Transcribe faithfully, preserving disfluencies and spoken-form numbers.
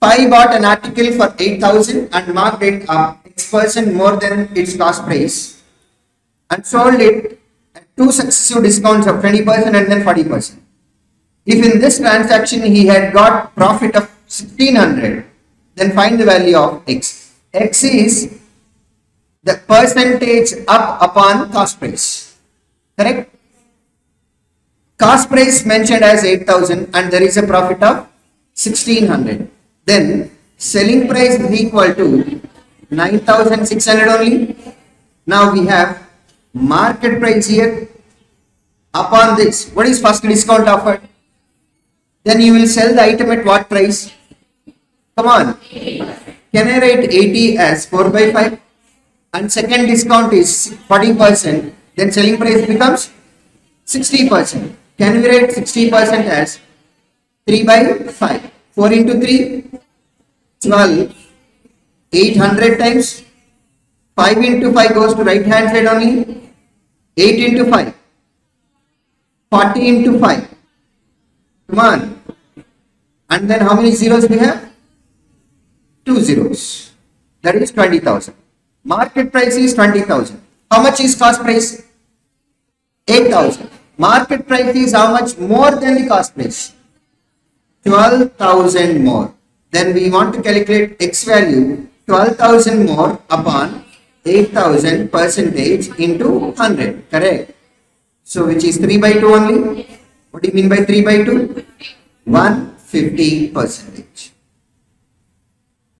Pi bought an article for eight thousand and marked it up six percent more than its cost price and sold it at two successive discounts of twenty percent and then forty percent. If in this transaction he had got profit of sixteen hundred, then find the value of X. X is the percentage up upon cost price, correct? Cost price mentioned as eight thousand and there is a profit of sixteen hundred. Then selling price is equal to nine thousand six hundred only. Now we have market price here. Upon this, what is first discount offered? Then you will sell the item at what price? Come on. Can I write eighty as four by five? And second discount is forty percent. Then selling price becomes sixty percent. Can we write sixty percent as three by five? four into three, twelve, eight hundred times, five into five goes to right hand side only, eight into five, forty into five, come on, and then how many zeros we have? Two zeros, that is twenty thousand, market price is twenty thousand, how much is cost price? eight thousand, market price is how much more than the cost price? twelve thousand more. Then we want to calculate X value, twelve thousand more upon eight thousand percentage into one hundred, correct? So which is three by two only. What do you mean by three by two? one hundred fifty percentage.